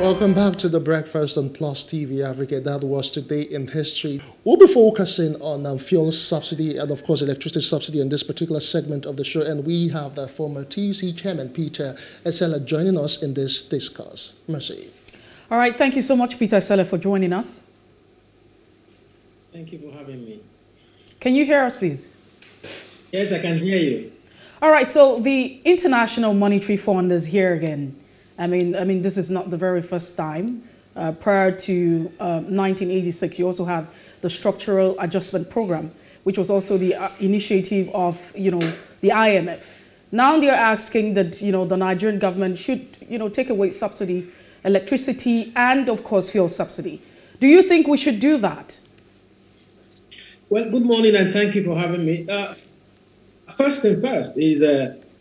Welcome back to The Breakfast on PLUS TV Africa. That was Today in History. We'll be focusing on fuel subsidy and, of course, electricity subsidy in this particular segment of the show. And we have the former TC Chairman, Peter Esele, joining us in this discourse. Merci. All right. Thank you so much, Peter Esele, for joining us. Thank you for having me. Can you hear us, please? Yes, I can hear you. All right. So the International Monetary Fund is here again. I mean, this is not the very first time. Prior to 1986, you also had the Structural Adjustment Program, which was also the initiative of, the IMF. Now they're asking that, the Nigerian government should, take away subsidy, electricity, and, of course, fuel subsidy. Do you think we should do that? Well, good morning, and thank you for having me. First is...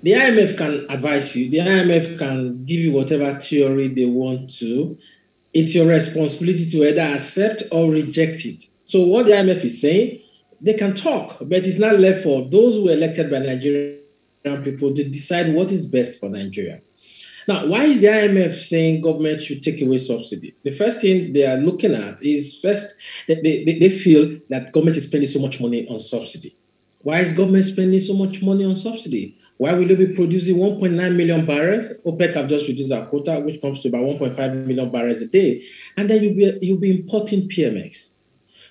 the IMF can advise you. The IMF can give you whatever theory they want to. It's your responsibility to either accept or reject it. So what the IMF is saying, they can talk, but it's not left for those who are elected by Nigerian people to decide what is best for Nigeria. Now, why is the IMF saying government should take away subsidy? The first thing they are looking at is first, they feel that government is spending so much money on subsidy. Why is government spending so much money on subsidy? Why will they be producing 1.9 million barrels? OPEC have just reduced our quota, which comes to about 1.5 million barrels a day. And then you'll be importing PMX.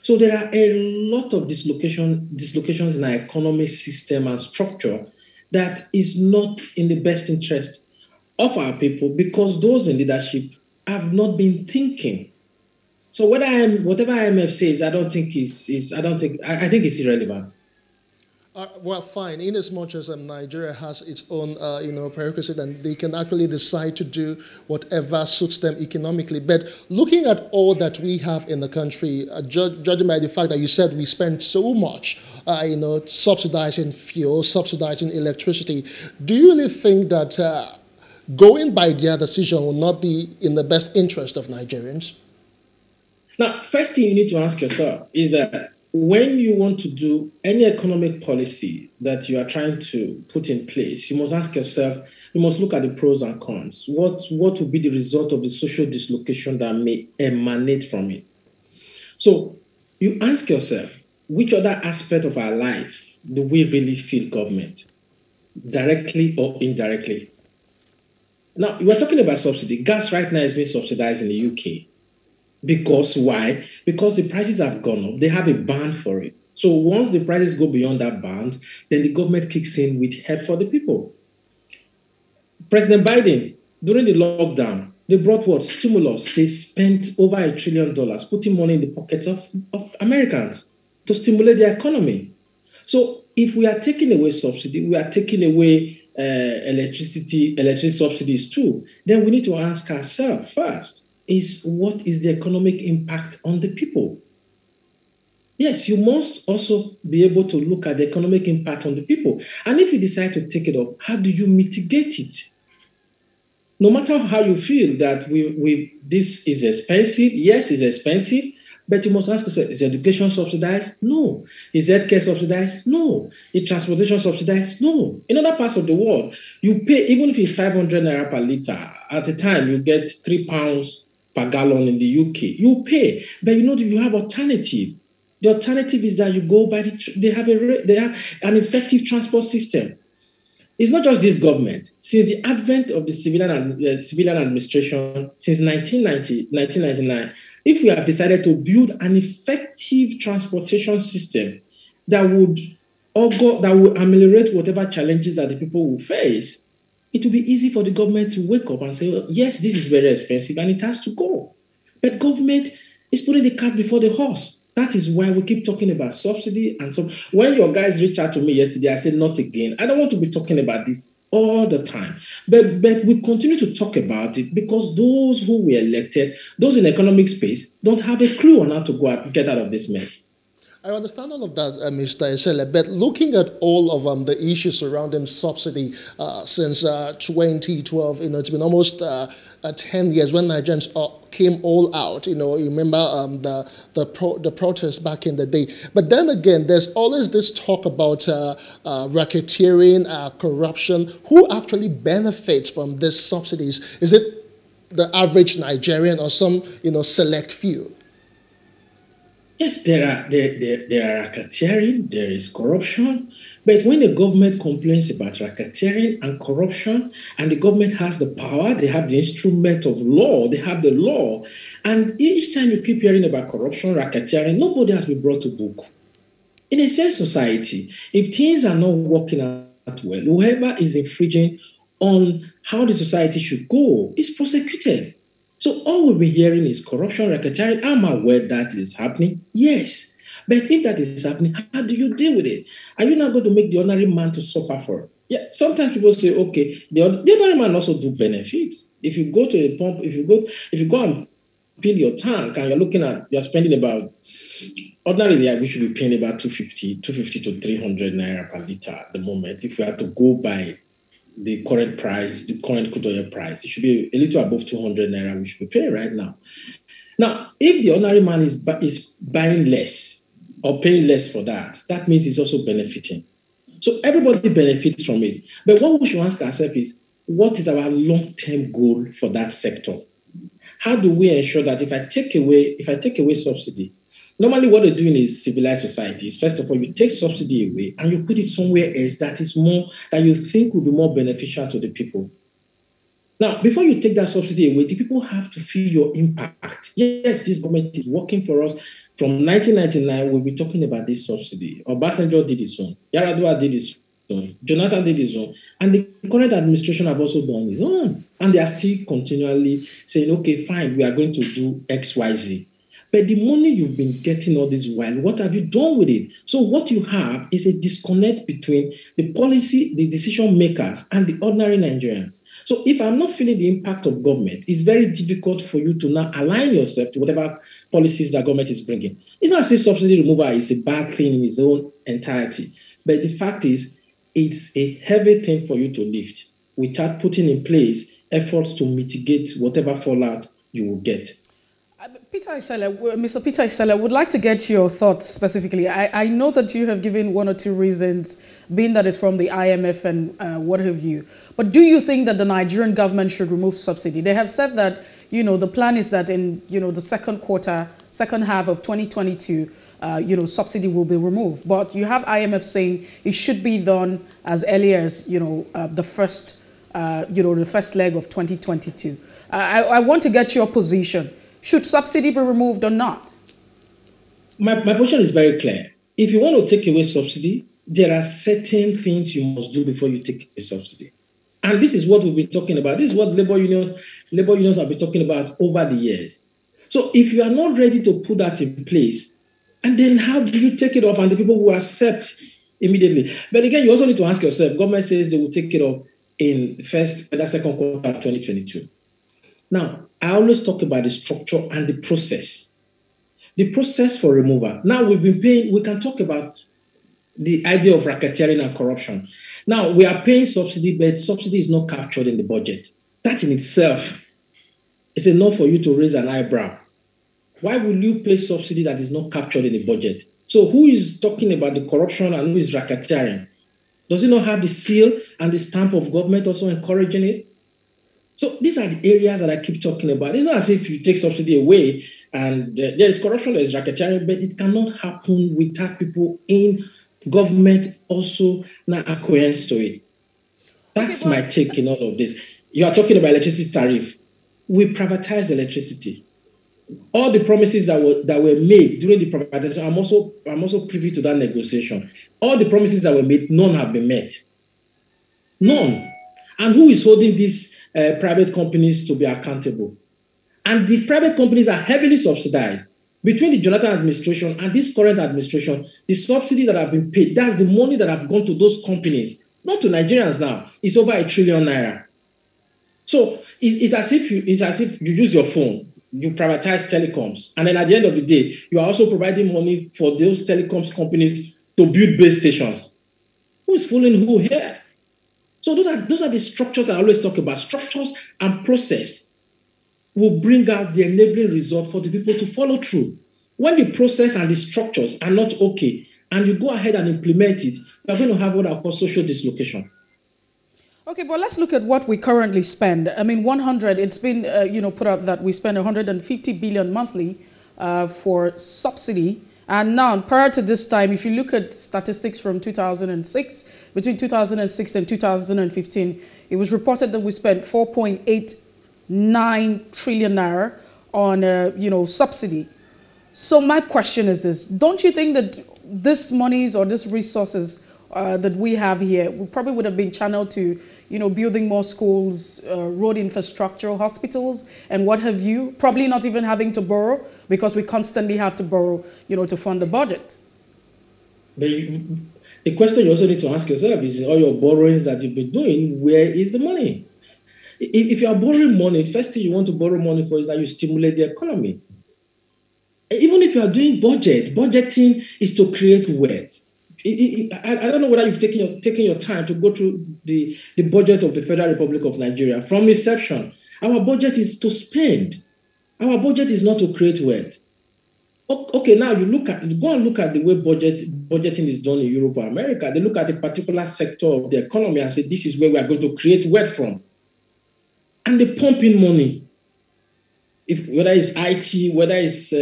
So there are a lot of dislocations in our economic system and structure that is not in the best interest of our people because those in leadership have not been thinking. So whatever IMF says, I think it's irrelevant. Well, fine, in as much as Nigeria has its own, prerequisite, and they can actually decide to do whatever suits them economically. But looking at all that we have in the country, judging by the fact that you said we spend so much, subsidizing fuel, subsidizing electricity, do you really think that going by their decision will not be in the best interest of Nigerians? Now, first thing you need to ask yourself is that when you want to do any economic policy that you are trying to put in place, you must ask yourself, you must look at the pros and cons. What will be the result of the social dislocation that may emanate from it? So you ask yourself, which other aspect of our life do we really feel government, directly or indirectly? Now, we're talking about subsidy. Gas right now is being subsidized in the UK. Because why? Because the prices have gone up. They have a band for it. So once the prices go beyond that band, then the government kicks in with help for the people. President Biden, during the lockdown, they brought what? Stimulus. They spent over $1 trillion, putting money in the pockets of Americans to stimulate the economy. So if we are taking away subsidy, we are taking away electricity subsidies too, then we need to ask ourselves first, is what is the economic impact on the people? Yes, you must also be able to look at the economic impact on the people. And if you decide to take it up, how do you mitigate it? No matter how you feel that this is expensive, yes, it's expensive, but you must ask yourself, is education subsidized? No. Is healthcare subsidized? No. Is transportation subsidized? No. In other parts of the world, you pay, even if it's 500 naira per litre, at the time you get £3 per gallon in the UK. You pay, but you have alternative. The alternative is that you go by they have an effective transport system. It's not just this government. Since the advent of the civilian administration, since 1990, 1999, if we have decided to build an effective transportation system that would ameliorate whatever challenges that the people will face, it will be easy for the government to wake up and say, well, yes, this is very expensive and it has to go. But government is putting the cart before the horse. That is why we keep talking about subsidy. And so when your guys reached out to me yesterday, I said, not again. I don't want to be talking about this all the time. But we continue to talk about it because those who were elected, those in the economic space, don't have a clue on how to go out and get out of this mess. I understand all of that, Mr. Esele, but looking at all of the issues surrounding subsidy since 2012, it's been almost 10 years when Nigerians came all out. You remember the protests back in the day. But then again, there's always this talk about racketeering, corruption. Who actually benefits from these subsidies? Is it the average Nigerian or some, select few? Yes, there are racketeering, there is corruption. But when the government complains about racketeering and corruption, and the government has the power, they have the instrument of law, they have the law. And each time you keep hearing about corruption, racketeering, nobody has been brought to book. In a sense, society, if things are not working out well, whoever is infringing on how the society should go is prosecuted. So all we've been hearing is corruption, racketeering. I'm aware that is happening. Yes. But if that is happening, how do you deal with it? Are you not going to make the ordinary man to suffer for it? Yeah. Sometimes people say, okay, the ordinary man also do benefits. If you go to a pump, if you go and fill your tank and you're looking at, you're spending about, ordinarily, we should be paying about 250 to 300 naira per liter at the moment. If we had to go by the current price, the current crude oil price, it should be a little above 200 naira we should be paying right now. Now, if the ordinary man is buying less or paying less for that, that means he's also benefiting. So everybody benefits from it. But what we should ask ourselves is, what is our long-term goal for that sector? How do we ensure that if I take away subsidy, normally what they do in a civilized society is, first of all, you take subsidy away and you put it somewhere else that is more, that you think will be more beneficial to the people. Now, before you take that subsidy away, the people have to feel your impact. Yes, this government is working for us. From 1999, we'll be talking about this subsidy. Obasanjo did his own. Yaradua did his own. Jonathan did his own. And the current administration have also done his own. And they are still continually saying, okay, fine, we are going to do X, Y, Z. But the money you've been getting all this while, what have you done with it? So what you have is a disconnect between the policy, the decision makers, and the ordinary Nigerians. So if I'm not feeling the impact of government, it's very difficult for you to now align yourself to whatever policies that government is bringing. It's not as if subsidy removal is a bad thing in its own entirety. But the fact is, it's a heavy thing for you to lift without putting in place efforts to mitigate whatever fallout you will get. Peter Esele, Mr. Peter Esele, would like to get your thoughts specifically. I know that you have given one or two reasons, being that it's from the IMF and what have you. But do you think that the Nigerian government should remove subsidy? They have said that, the plan is that in, the second half of 2022, subsidy will be removed. But you have IMF saying it should be done as early as, the first leg of 2022. I want to get your position. Should subsidy be removed or not? My position is very clear. If you want to take away subsidy, there are certain things you must do before you take away subsidy. And this is what we've been talking about. This is what labor unions have been talking about over the years. So if you are not ready to put that in place, and then how do you take it off and the people will accept immediately? But again, you also need to ask yourself, government says they will take it off in second quarter of 2022. Now, I always talk about the structure and the process. The process for removal. Now, we can talk about the idea of racketeering and corruption. Now, we are paying subsidy, but subsidy is not captured in the budget. That in itself is enough for you to raise an eyebrow. Why will you pay subsidy that is not captured in the budget? So who is talking about the corruption and who is racketeering? Does it not have the seal and the stamp of government also encouraging it? So these are the areas that I keep talking about. It's not as if you take subsidy away and there is corruption, there is racketeering, but it cannot happen without people in government also not acquiescent to it. That's my take in all of this. You are talking about electricity tariff. We privatize electricity. All the promises that were made during the privatization, I'm also privy to that negotiation. All the promises that were made, none have been met. None. And who is holding these private companies to be accountable? And the private companies are heavily subsidized. Between the Jonathan administration and this current administration, the subsidy that have been paid, that's the money that have gone to those companies, not to Nigerians now. It's over ₦1 trillion. So it's as if you use your phone, you privatize telecoms, and then at the end of the day, you are also providing money for those telecoms companies to build base stations. Who's fooling who here? So those are the structures that I always talk about. Structures and process will bring out the enabling result for the people to follow through. When the process and the structures are not okay, and you go ahead and implement it, you're going to have what I call social dislocation. Okay, well, let's look at what we currently spend. I mean, it's been, put out that we spend 150 billion monthly for subsidy. And now, prior to this time, if you look at statistics from 2006, between 2006 and 2015, it was reported that we spent 4.89 trillion naira on, subsidy. So my question is this. Don't you think that this monies or these resources that we have here probably would have been channeled to, building more schools, road infrastructure, hospitals, and what have you, probably not even having to borrow, because we constantly have to borrow, to fund the budget? But the question you also need to ask yourself is, all your borrowings that you've been doing, where is the money? If you are borrowing money, the first thing you want to borrow money for is that you stimulate the economy. Even if you are doing budgeting is to create wealth. I don't know whether you've taken your time to go through the budget of the Federal Republic of Nigeria. From inception, our budget is to spend. Our budget is not to create wealth. Okay, now go and look at the way budgeting is done in Europe or America. They look at a particular sector of the economy and say, this is where we are going to create wealth from. And they pump in money. Whether it's IT, whether it's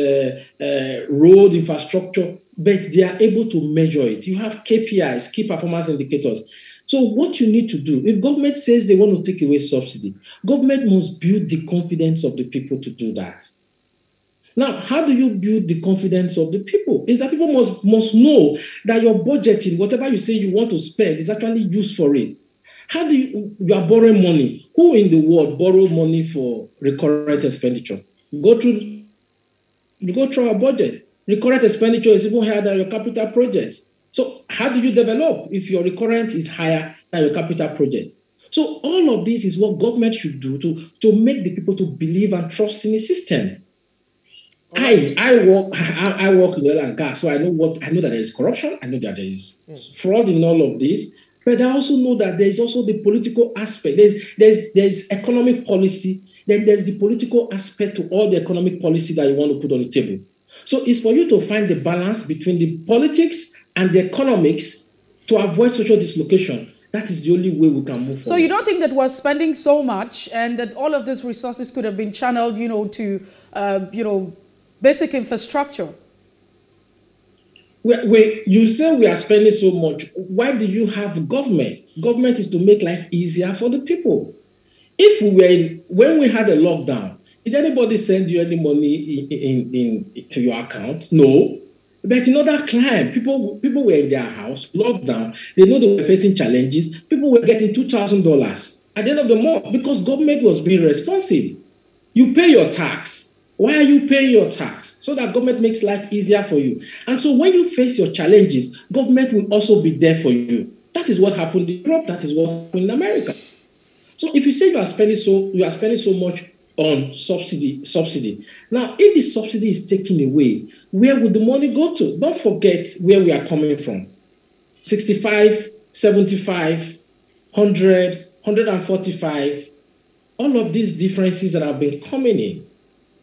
road infrastructure, but they are able to measure it. You have KPIs, key performance indicators. So what you need to do, if government says they want to take away subsidy, government must build the confidence of the people to do that. Now, how do you build the confidence of the people? Is that people must know that your budgeting, whatever you say you want to spend, is actually used for it. How do you are borrowing money? Who in the world borrows money for recurrent expenditure? You go through our budget. Recurrent expenditure is even higher than your capital projects. So how do you develop if your recurrent is higher than your capital project? So all of this is what government should do to make the people to believe and trust in the system. Right. I work in oil and gas, so I know that there is corruption. I know that there is fraud in all of this. But I also know that there is also the political aspect. There's economic policy. Then there's the political aspect to all the economic policy that you want to put on the table. So it's for you to find the balance between the politics and the economics to avoid social dislocation. That is the only way we can move forward. So you don't think that we're spending so much and that all of these resources could have been channeled, to, basic infrastructure? You say we are spending so much. Why do you have government? Government is to make life easier for the people. When we had a lockdown, did anybody send you any money to your account? No. But in other climes, people were in their house, lockdown. They know they were facing challenges. People were getting $2,000 at the end of the month because government was being responsive. You pay your tax. Why are you paying your tax? So that government makes life easier for you. And so when you face your challenges, government will also be there for you. That is what happened in Europe. That is what happened in America. So if you say you are spending so much on subsidy. Now, if the subsidy is taken away, where would the money go to? Don't forget where we are coming from. 65, 75, 100, 145, all of these differences that have been coming in.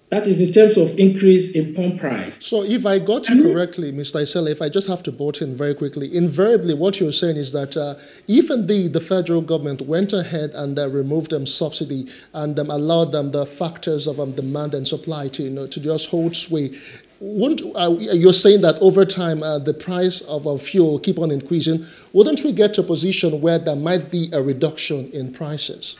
That is in terms of increase in pump price. So if I got you correctly, Mr. Esele, if I just have to butt in very quickly, invariably what you're saying is that if indeed the federal government went ahead and removed subsidy and allowed the factors of demand and supply to just hold sway, you're saying that over time the price of fuel keep on increasing, wouldn't we get to a position where there might be a reduction in prices?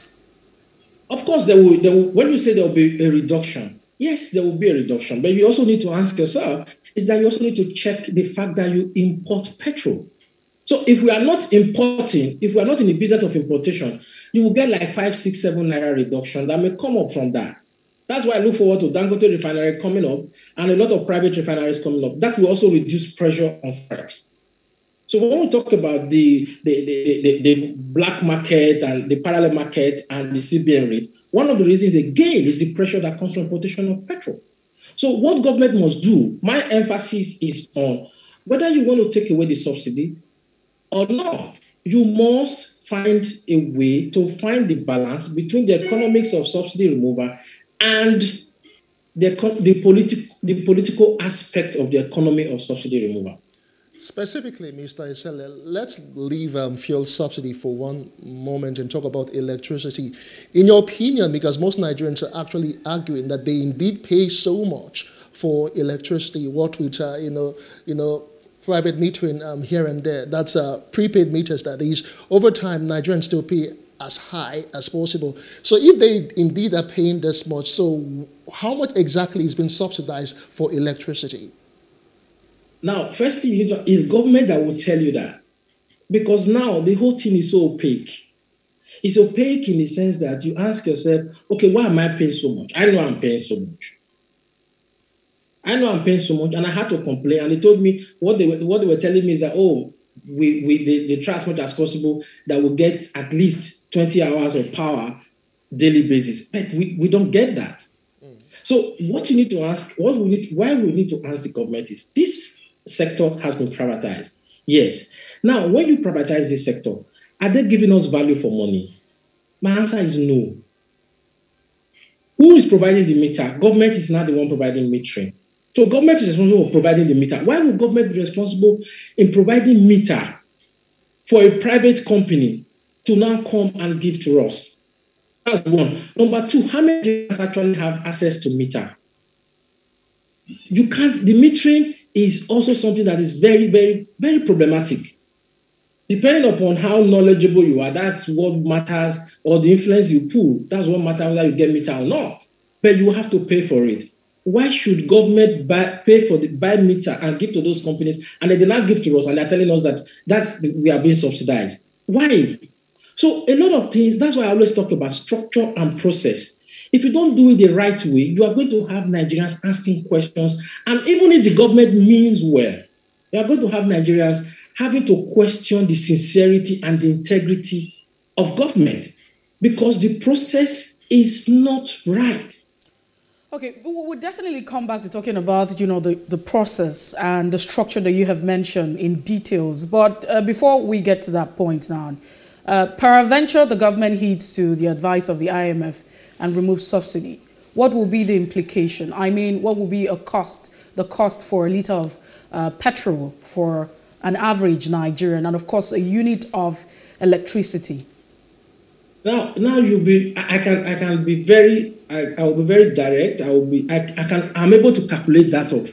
Of course, when you say there will be a reduction, yes, there will be a reduction, but you also need to ask yourself is that you also need to check the fact that you import petrol. So if we are not importing, if we are not in the business of importation, you will get like 5, 6, 7 naira reduction that may come up from that. That's why I look forward to Dangote Refinery coming up and a lot of private refineries coming up. That will also reduce pressure on forex. So when we talk about the black market and the parallel market and the CBN rate, one of the reasons, again, is the pressure that comes from importation of petrol. So what government must do, my emphasis is on whether you want to take away the subsidy or not, you must find a way to find the balance between the economics of subsidy removal and the political aspect of the economy of subsidy removal. Specifically, Mr. Esele, let's leave fuel subsidy for one moment and talk about electricity. In your opinion, because most Nigerians are actually arguing that they indeed pay so much for electricity, what with private metering here and there, that's prepaid meters that is, over time Nigerians still pay as high as possible. So if they indeed are paying this much, so how much exactly is being subsidized for electricity? Now, first thing you do is government that will tell you that, because now the whole thing is so opaque. It's opaque in the sense that you ask yourself, okay, why am I paying so much? I know I'm paying so much. I know I'm paying so much, and I had to complain. And they told me what they were telling me is that, oh, they try as much as possible that we'll get at least 20 hours of power daily basis. But we don't get that. Mm. So what you need to ask, why we need to ask the government is this. Sector has been privatized. Yes. Now, when you privatize this sector, are they giving us value for money? My answer is no. Who is providing the meter? Government is not the one providing metering. So government is responsible for providing the meter. Why would government be responsible in providing meter for a private company to now come and give to us? That's one. Number two, how many Nigerians actually have access to meter? You can't, the metering is also something that is very, very, very problematic. Depending upon how knowledgeable you are, that's what matters, or the influence you pull, that's what matters whether you get meter or not. But you have to pay for it. Why should government pay for the meter and give to those companies, and they did not give to us, and they're telling us that we are being subsidized? Why? So a lot of things, that's why I always talk about structure and process. If you don't do it the right way, you are going to have Nigerians asking questions. And even if the government means well, you are going to have Nigerians having to question the sincerity and the integrity of government because the process is not right. Okay, we'll definitely come back to talking about, you know, the process and the structure that you have mentioned in details. But before we get to that point now, peradventure, the government heeds to the advice of the IMF and remove subsidy. What will be the implication? I mean, what will be the cost for a litre of petrol for an average Nigerian, and of course a unit of electricity? Now I will be very direct. I'm able to calculate that of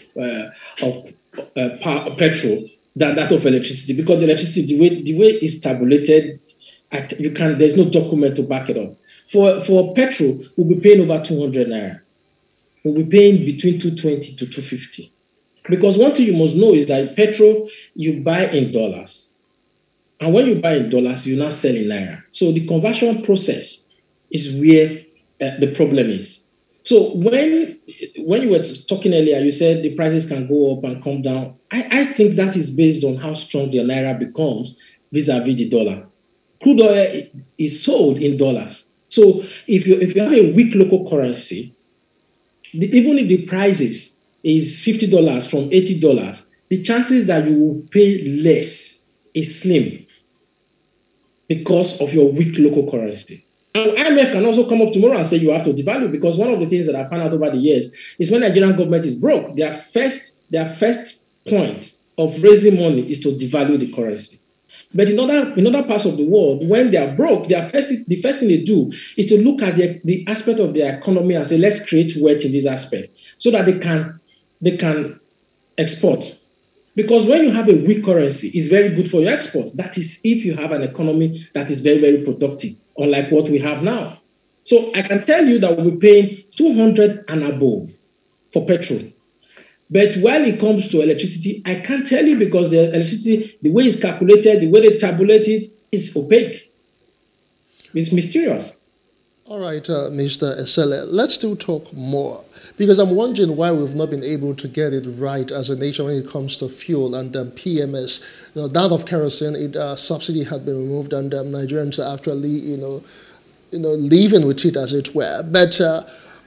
petrol, that of electricity, because the electricity, the way it's tabulated, there's no document to back it up. For petrol, we'll be paying over 200 naira. We'll be paying between 220 to 250. Because one thing you must know is that petrol, you buy in dollars. And when you buy in dollars, you now sell in naira. So the conversion process is where the problem is. So when you were talking earlier, you said the prices can go up and come down. I think that is based on how strong the naira becomes vis-a-vis the dollar. Crude oil is sold in dollars. So if you have a weak local currency, even if the prices is $50 from $80, the chances that you will pay less is slim because of your weak local currency. And IMF can also come up tomorrow and say you have to devalue, because one of the things that I found out over the years is when Nigerian government is broke, their first point of raising money is to devalue the currency. But in other parts of the world, when they are broke, the first thing they do is to look at the aspect of their economy and say, let's create wealth in this aspect so that they can export. Because when you have a weak currency, it's very good for your export. That is if you have an economy that is very, very productive, unlike what we have now. So I can tell you that we'll be paying 200 and above for petrol. But when it comes to electricity, I can't tell you, because the electricity, the way it's calculated, the way they tabulate it, is opaque. It's mysterious. All right, Mr. Esele, let's still talk more, because I'm wondering why we've not been able to get it right as a nation when it comes to fuel and PMS. You know, that of kerosene, subsidy had been removed, and Nigerians are actually, living with it, as it were. But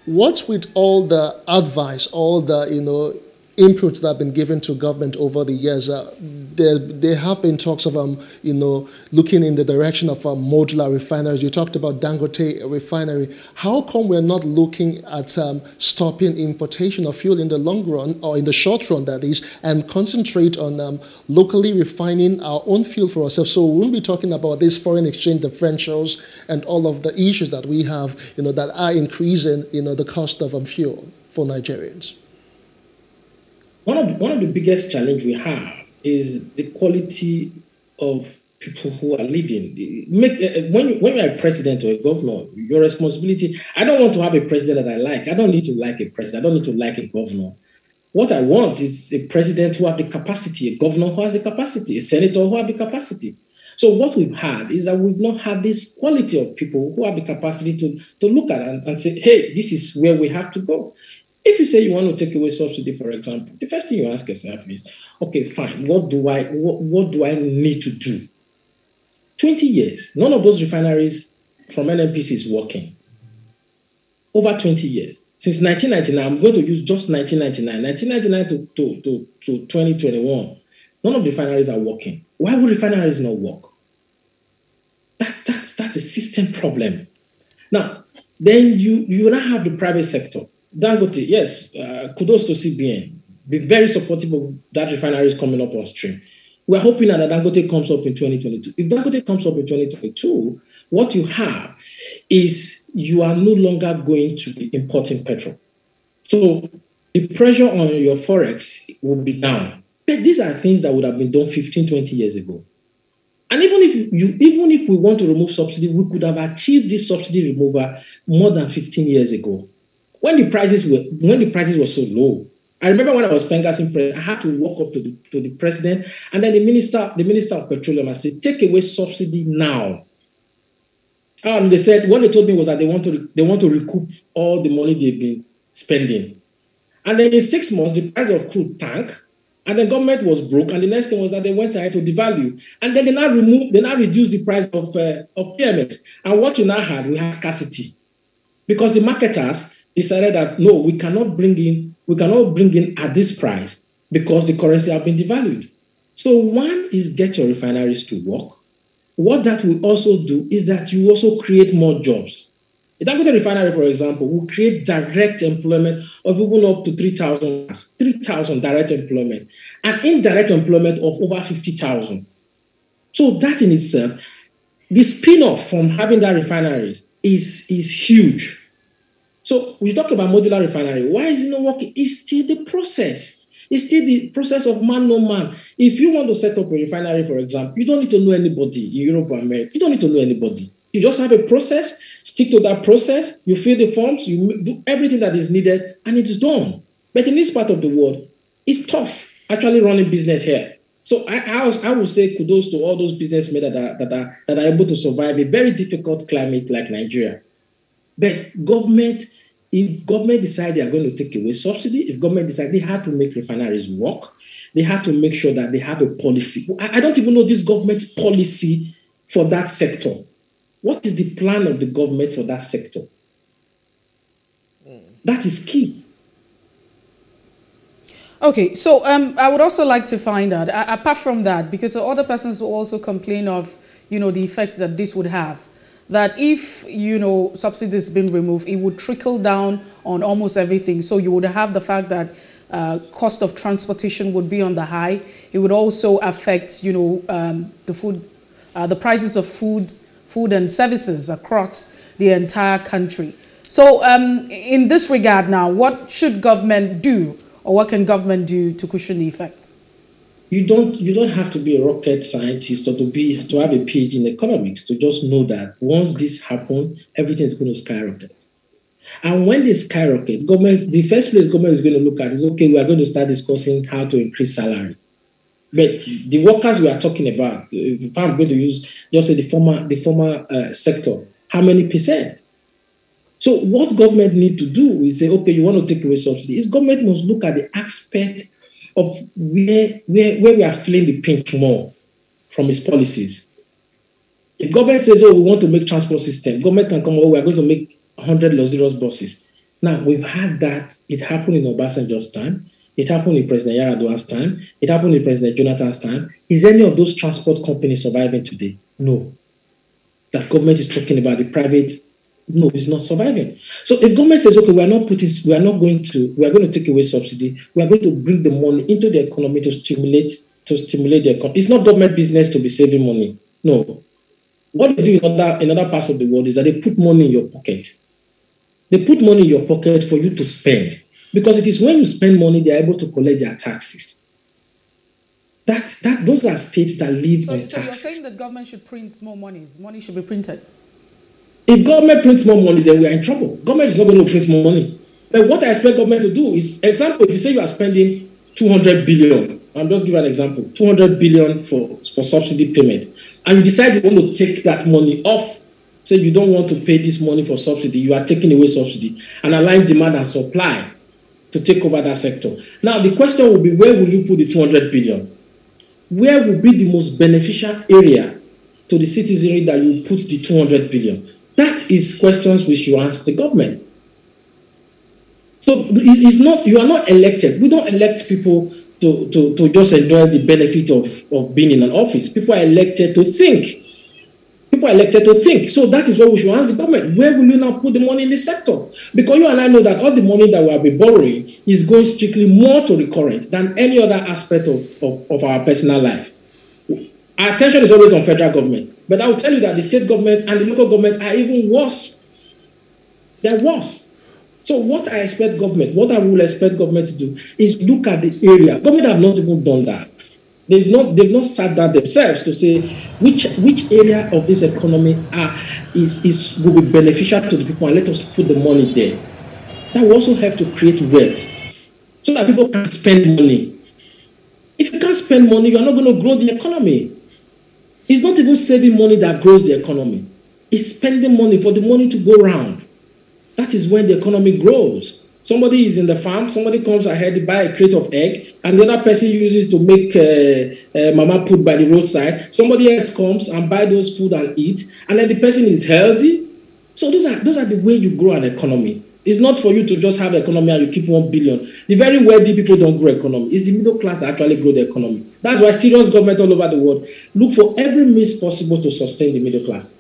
what with all the advice, all the inputs that have been given to government over the years, there have been talks of looking in the direction of modular refineries. You talked about Dangote Refinery. How come we're not looking at stopping importation of fuel in the long run, or in the short run, that is, and concentrate on locally refining our own fuel for ourselves? So we won't be talking about these foreign exchange differentials and all of the issues that we have, that are increasing, the cost of fuel for Nigerians. One of the biggest challenges we have is the quality of people who are leading. When you're a president or a governor, your responsibility, I don't want to have a president that I like. I don't need to like a president. I don't need to like a governor. What I want is a president who has the capacity, a governor who has the capacity, a senator who has the capacity. So what we've had is that we've not had this quality of people who have the capacity to look at and say, hey, this is where we have to go. If you say you want to take away subsidy, for example, the first thing you ask yourself is, okay, fine, what do I need to do? 20 years, none of those refineries from NMPC is working. Over 20 years. Since 1999, I'm going to use just 1999 to 2021, none of the refineries are working. Why would refineries not work? That's a system problem. Now, then you now have the private sector. Dangote, yes, kudos to CBN. Be very supportive of that refinery is coming up on stream. We're hoping that Dangote comes up in 2022. If Dangote comes up in 2022, what you have is you are no longer going to be importing petrol. So the pressure on your forex will be down. But these are things that would have been done 15, 20 years ago. And even if we want to remove subsidy, we could have achieved this subsidy removal more than 15 years ago. When the prices were so low, I remember when I was Pengas's president, I had to walk up to the president and then the minister of petroleum and say, take away subsidy now. And they said, what they told me was that they want to recoup all the money they've been spending. And then in 6 months, the price of crude tanked, and the government was broke. And the next thing was that they went ahead to devalue, and then they now reduced the price of PMX. And what you now had, we had scarcity, because the marketers decided that no, we cannot bring in at this price because the currency has been devalued. So one is get your refineries to work. What that will also do is that you also create more jobs. The Dangote Refinery, for example, will create direct employment of even up to 3,000 direct employment, and indirect employment of over 50,000. So that in itself, the spin-off from having that refineries is huge. So we talk about modular refinery. Why is it not working? It's still the process. It's still the process of man, no man. If you want to set up a refinery, for example, you don't need to know anybody in Europe or America. You don't need to know anybody. You just have a process, stick to that process, you fill the forms, you do everything that is needed, and it is done. But in this part of the world, it's tough actually running business here. So I would say kudos to all those businessmen that are able to survive a very difficult climate like Nigeria. But government, if government decide they are going to take away subsidy, if government decide they have to make refineries work, they have to make sure that they have a policy. I don't even know this government's policy for that sector. What is the plan of the government for that sector? That is key. Okay, so I would also like to find out, apart from that, because other persons will also complain of, the effects that this would have. That if, subsidies been removed, it would trickle down on almost everything. So you would have the fact that cost of transportation would be on the high. It would also affect, the prices of food and services across the entire country. So in this regard now, what should government do, or what can government do to cushion the effect? You don't have to be a rocket scientist or to have a PhD in economics to just know that once this happens, everything is going to skyrocket. And when they skyrocket, the first place government is going to look at is, okay, we are going to start discussing how to increase salary. But the workers we are talking about, if I'm going to use just say the former sector, how many percent? So what government need to do is say, okay, you want to take away subsidy. Is government must look at the aspect of where we are feeling the pinch more from its policies. If government says, oh, we want to make transport system, government can come, oh, we are going to make 100 luxurious buses. Now, we've had that. It happened in Obasanjo's time. It happened with President Yaradua's time. It happened with President Jonathan's time. Is any of those transport companies surviving today? No. That government is talking about the private, no, it's not surviving. So if government says, okay, we are going to take away subsidy, we are going to bring the money into the economy to stimulate the economy. It's not government business to be saving money. No. What they do in other parts of the world is that they put money in your pocket. They put money in your pocket for you to spend. Because it is when you spend money, they are able to collect their taxes. Those are states that live on taxes. So you're saying that government should print more money? Money should be printed? If government prints more money, then we are in trouble. Government is not going to print more money. But what I expect government to do is, example, if you say you are spending 200 billion, I'm just giving an example, 200 billion for subsidy payment, and you decide you want to take that money off, say you don't want to pay this money for subsidy, you are taking away subsidy, and align demand and supply to take over that sector. Now, the question will be, where will you put the 200 billion? Where will be the most beneficial area to the citizenry that you put the 200 billion? That is questions which you ask the government. So it's not, you are not elected. We don't elect people to just enjoy the benefit of being in an office. People are elected to think. People are elected to think. So that is what we should ask the government. Where will you now put the money in this sector? Because you and I know that all the money that we have been borrowing is going strictly more to recurrent than any other aspect of our personal life. Our attention is always on federal government. But I will tell you that the state government and the local government are even worse. They're worse. So what I expect government, what I will expect government to do is look at the area. Government have not even done that. They've not sat down themselves to say which area of this economy will be beneficial to the people, and let us put the money there. That will also help to create wealth so that people can spend money. If you can't spend money, you're not going to grow the economy. It's not even saving money that grows the economy. It's spending money for the money to go round. That is when the economy grows. Somebody is in the farm, somebody comes ahead, buy a crate of egg, and the other person uses to make mama put by the roadside. Somebody else comes and buy those food and eat, and then the person is healthy. So those are the way you grow an economy. It's not for you to just have the economy and you keep 1 billion. The very wealthy people don't grow economy. It's the middle class that actually grow the economy. That's why serious government all over the world look for every means possible to sustain the middle class.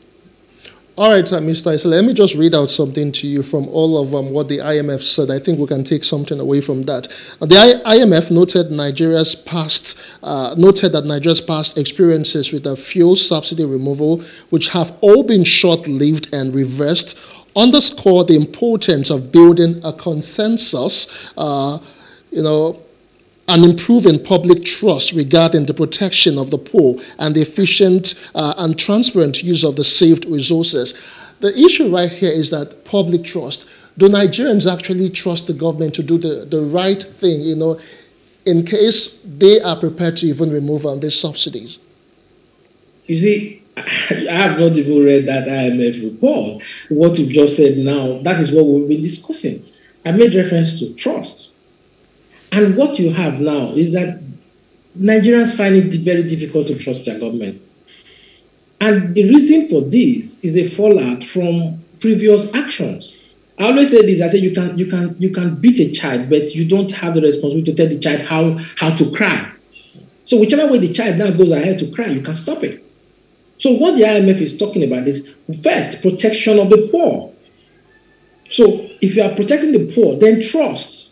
All right, Mr. Esele, let me just read out something to you from all of what the IMF said. I think we can take something away from that. The IMF noted that Nigeria's past experiences with the fuel subsidy removal, which have all been short-lived and reversed, underscore the importance of building a consensus, and improving public trust regarding the protection of the poor and the efficient and transparent use of the saved resources. The issue right here is that public trust. Do Nigerians actually trust the government to do the right thing, in case they are prepared to even remove these subsidies? You see, I have not even read that IMF report. What you've just said now, that is what we've been discussing. I made reference to trust. And what you have now is that Nigerians find it very difficult to trust their government. And the reason for this is a fallout from previous actions. I always say this, I say you can beat a child, but you don't have the responsibility to tell the child how to cry. So whichever way the child now goes ahead to cry, you can stop it. So what the IMF is talking about is, first, protection of the poor. So if you are protecting the poor, then trust.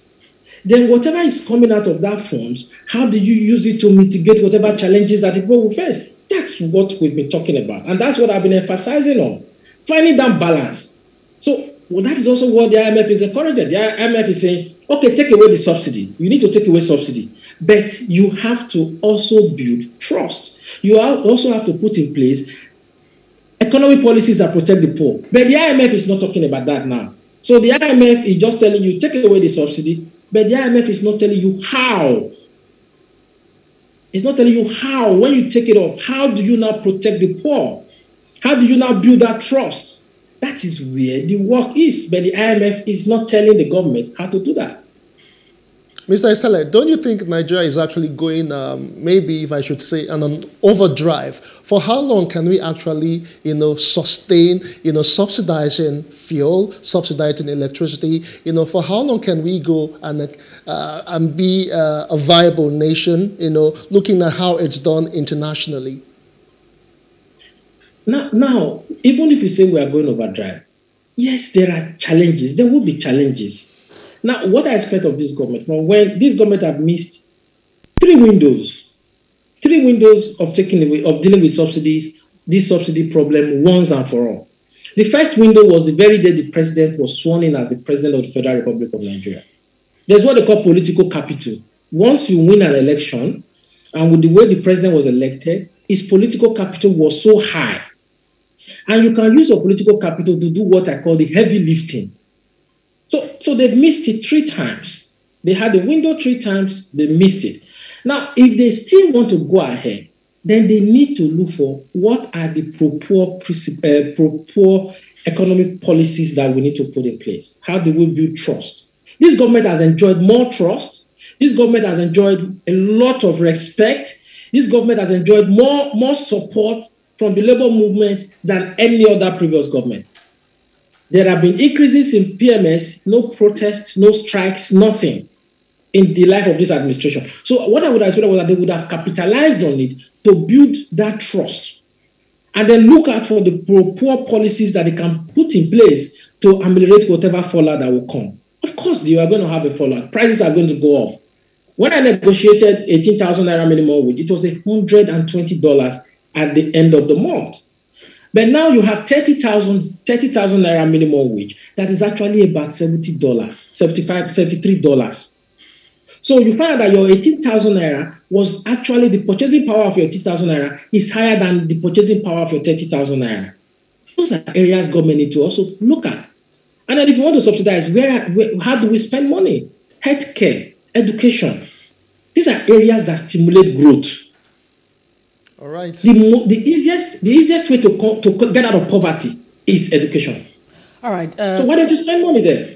Then whatever is coming out of that funds, how do you use it to mitigate whatever challenges that people will face? That's what we've been talking about. And that's what I've been emphasizing on, finding that balance. So that is also what the IMF is encouraging. The IMF is saying, okay, take away the subsidy. You need to take away subsidy. But you have to also build trust. You also have to put in place economic policies that protect the poor. But the IMF is not talking about that now. So the IMF is just telling you, take away the subsidy, but the IMF is not telling you how. It's not telling you how. When you take it off, how do you now protect the poor? How do you now build that trust? That is where the work is. But the IMF is not telling the government how to do that. Mr. Esele, don't you think Nigeria is actually going, maybe if I should say, an overdrive? For how long can we actually, sustain, subsidizing fuel, subsidizing electricity? For how long can we go and be a viable nation, looking at how it's done internationally? Now, even if you say we are going overdrive, yes, there are challenges. There will be challenges. Now, what I expect of this government, from when this government have missed three windows of dealing with subsidies, this subsidy problem once and for all. The first window was the very day the president was sworn in as the president of the Federal Republic of Nigeria. There's what they call political capital. Once you win an election, and with the way the president was elected, his political capital was so high. And you can use your political capital to do what I call the heavy lifting. So they've missed it three times. They had the window three times, they missed it. Now, if they still want to go ahead, then they need to look for what are the pro-poor economic policies that we need to put in place. How do we build trust? This government has enjoyed more trust. This government has enjoyed a lot of respect. This government has enjoyed more support from the labor movement than any other previous government. There have been increases in PMX, no protests, no strikes, nothing in the life of this administration. So what I would expect was that they would have capitalized on it to build that trust and then look out for the pro-poor policies that they can put in place to ameliorate whatever fallout that will come. Of course, you are going to have a fallout. Prices are going to go up. When I negotiated 18,000 Naira minimum wage, it was $120 at the end of the month. But now you have 30,000 Naira minimum wage. That is actually about $70, $75, $73. So you find out that your 18,000 Naira was actually the purchasing power of your 18,000 Naira is higher than the purchasing power of your 30,000 Naira. Those are areas government need to also look at. And then if you want to subsidize, how do we spend money? Healthcare, education. These are areas that stimulate growth. All right. The easiest way to get out of poverty is education. All right. So why don't you spend money there?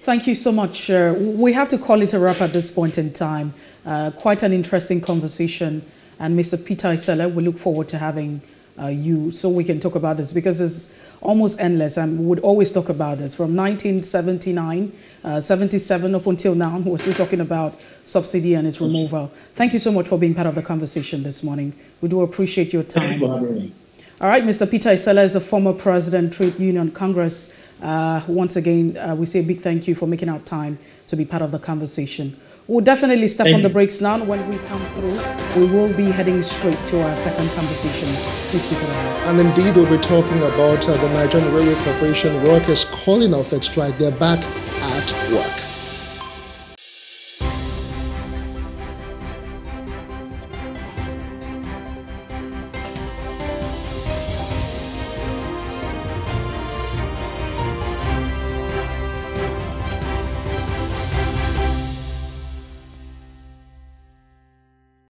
Thank you so much. We have to call it a wrap at this point in time. Quite an interesting conversation. And Mr. Peter Esele, we look forward to having you so we can talk about this, because it's almost endless. And we would always talk about this from 1979, 77 up until now. We're still talking about subsidy and its removal. Thank you so much for being part of the conversation this morning. We do appreciate your time. All right, Mr. Peter Esele is the former president, Trade Union Congress. Once again, we say a big thank you for making our time to be part of the conversation. We'll definitely step on the brakes now. When we come through, we will be heading straight to our second conversation. Please stick around. And indeed, we'll be talking about the Nigerian Railway Corporation. Workers calling off its strike. They're back at work.